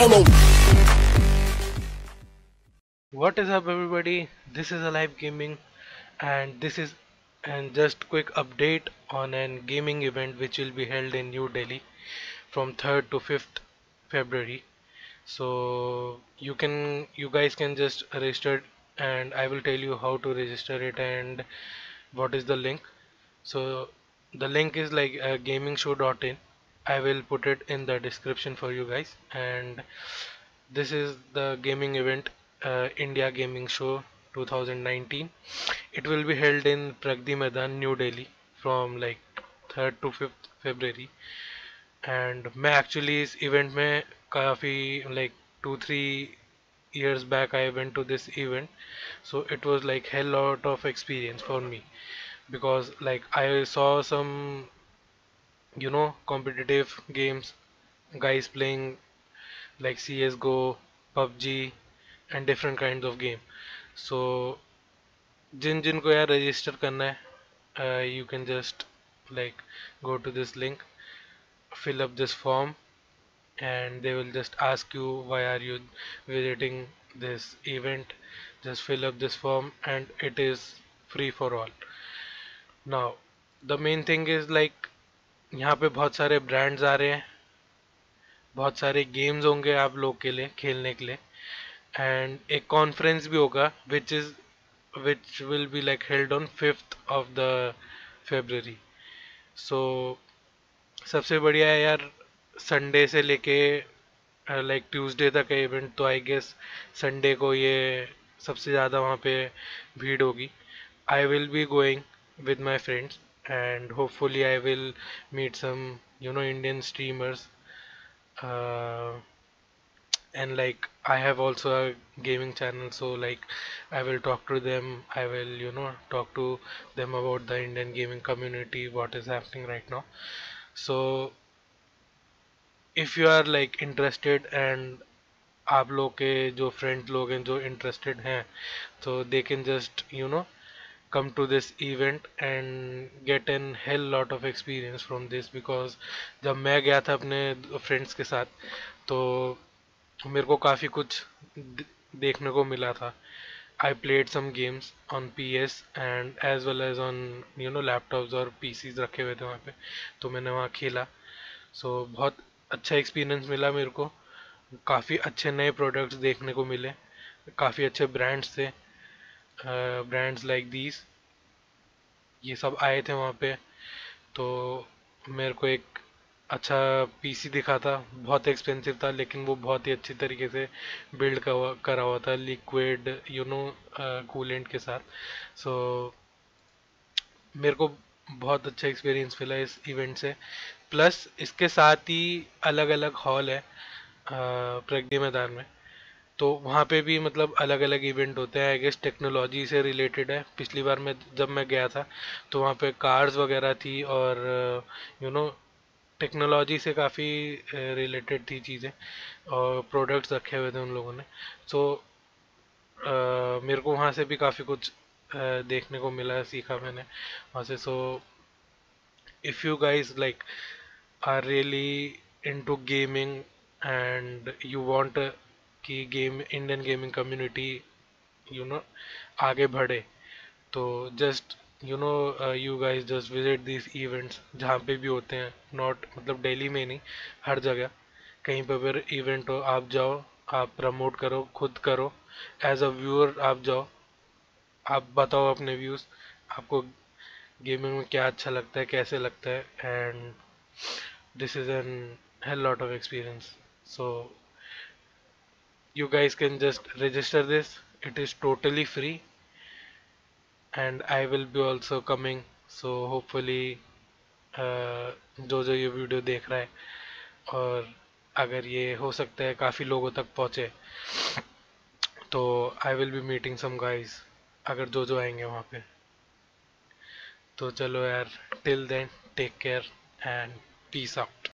follow. What is up everybody, this is Alive Gaming and this is just quick update on an gaming event which will be held in New Delhi from 3rd to 5th February. So you guys can just register and I will tell you how to register it and what is the link. So the link is like gamingshow.in. I will put it in the description for you guys, and this is the gaming event, India Gaming Show 2019. It will be held in Pragati Maidan, New Delhi from like 3rd to 5th February. And मैं actually इस event में काफी like 2-3 years back I went to this event, so it was like hell lot of experience for me, because like I saw some, you know, competitive games, guys playing like CSGO, PUBG and different kinds of game. So जिनको यार register करना है, you can just like go to this link, fill up this form and they will just ask you why are you visiting this event. Just fill up this form and it is free for all. Now the main thing is like यहाँ पे बहुत सारे brands आ रहे हैं, बहुत सारे games होंगे आप लोग के लिए खेलने के लिए, and एक conference भी होगा which will be like held on 5th of the February. So सबसे बढ़िया है यार Sunday से लेके like Tuesday तक का event, तो I guess Sunday को ये सबसे ज़्यादा वहाँ पे भीड़ होगी. I will be going with my friends and hopefully I will meet some, you know, Indian streamers, and like I have also a gaming channel, so like I will talk to them, I will, you know, talk to them about the Indian gaming community, what is happening right now. So if you are like interested and आप लोग के जो friends लोग हैं जो interested हैं, so they can just, you know, come to this event and get an hell lot of experience from this, because जब मैं गया था अपने friends के साथ तो मेरे को काफी कुछ देखने को मिला था. I played some games on PS and as well as on, you know, laptops और PCs रखे हुए थे वहाँ पे, तो मैंने वहाँ खेला. So बहुत अच्छा experience मिला मेरे को, काफी अच्छे नए products देखने को मिले, काफी अच्छे brands थे, brands like these, ये सब आए थे वहाँ पे. तो मेरे को एक अच्छा PC दिखा था, बहुत एक्सपेंसिव था लेकिन वो बहुत ही अच्छी तरीके से बिल्ड करा हुआ था लिक्विड, यू नो, कूलेंट के साथ. सो मेरे को बहुत अच्छा एक्सपीरियंस मिला इस इवेंट से. प्लस इसके साथ ही अलग अलग हॉल है प्रगति मैदान में, तो वहाँ पे भी मतलब अलग अलग इवेंट होते हैं. आई गेस टेक्नोलॉजी से रिलेटेड है. पिछली बार मैं जब मैं गया था तो वहाँ पे कार्स वगैरह थी और यू नो टेक्नोलॉजी से काफ़ी रिलेटेड थी चीज़ें और प्रोडक्ट्स रखे हुए थे उन लोगों ने. सो मेरे को वहाँ से भी काफ़ी कुछ देखने को मिला, सीखा मैंने वहाँ से. So if you guys like are really into gaming and you want कि game Indian gaming community, you know, आगे बढ़े, तो just, you know, you guys just visit this events जहाँ पे भी होते हैं. नॉट मतलब दिल्ली में नहीं, हर जगह कहीं पर अगर इवेंट हो आप जाओ, आप प्रमोट करो, खुद करो, एज अ व्यूअर आप जाओ, आप बताओ अपने व्यूज़, आपको गेमिंग में क्या अच्छा लगता है, कैसे लगता है, and this is an hell lot of experience. So you guys can just register this, it is totally free and I will be also coming. So hopefully जो ये वीडियो देख रहा है और अगर ये हो सकता है काफ़ी लोगों तक पहुँचे, तो I will be meeting some guys अगर जो आएंगे वहाँ पे. तो चलो यार, till then take care and peace out.